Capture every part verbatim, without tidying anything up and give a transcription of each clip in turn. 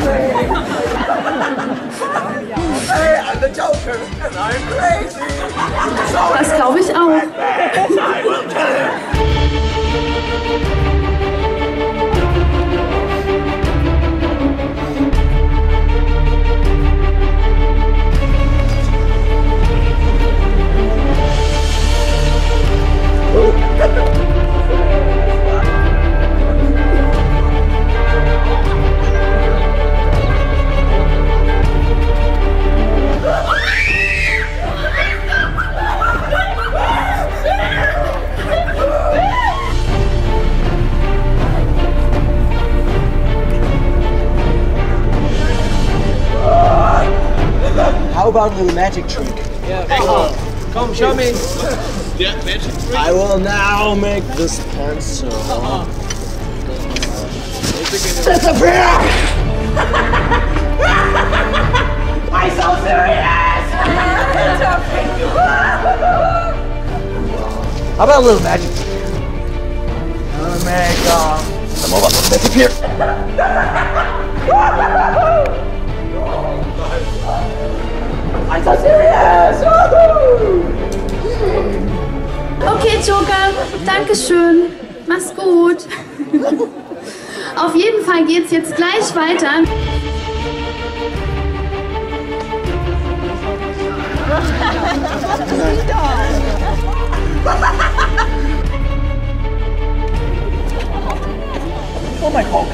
face. Hey, I'm the Joker and I'm crazy. Das glaube ich auch. I will kill him. How about the magic trick? Yeah, come, oh. come show me. Yeah, magic trick. I will now make this pencil uh-huh. disappear. Why so serious? How about a little magic trick? I'm gonna make um, some of us disappear. I'm so serious! Okay, Joker, danke schön. Mach's gut. Auf jeden Fall geht's jetzt gleich weiter. Oh mein Gott.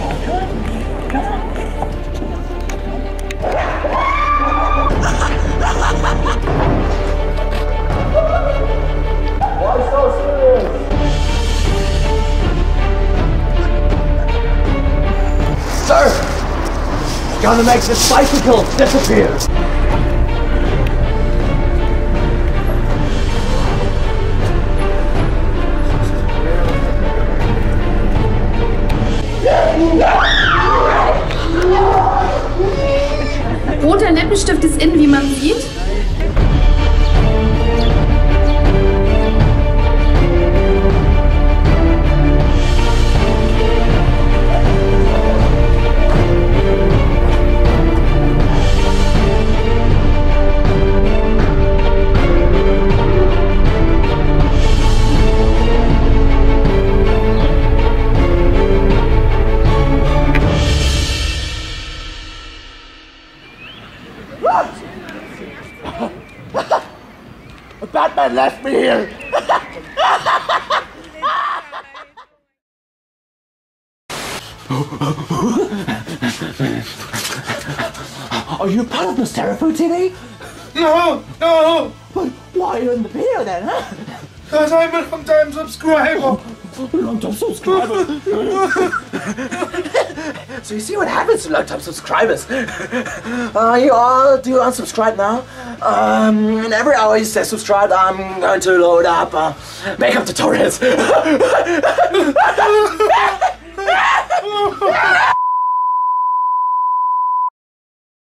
Sir, I'm gonna make this bicycle disappear. Roter Lippenstift ist in, wie man sieht. Batman left me here! Are you part of the Seraphu T V? No! No! But why are you in the video then, huh? Because I'm a long-time subscriber! Long-time subscriber! So you see what happens to long-time subscribers? Uh, you all do unsubscribe now? Um, and every hour you say subscribe, I'm going to load up uh, makeup tutorials.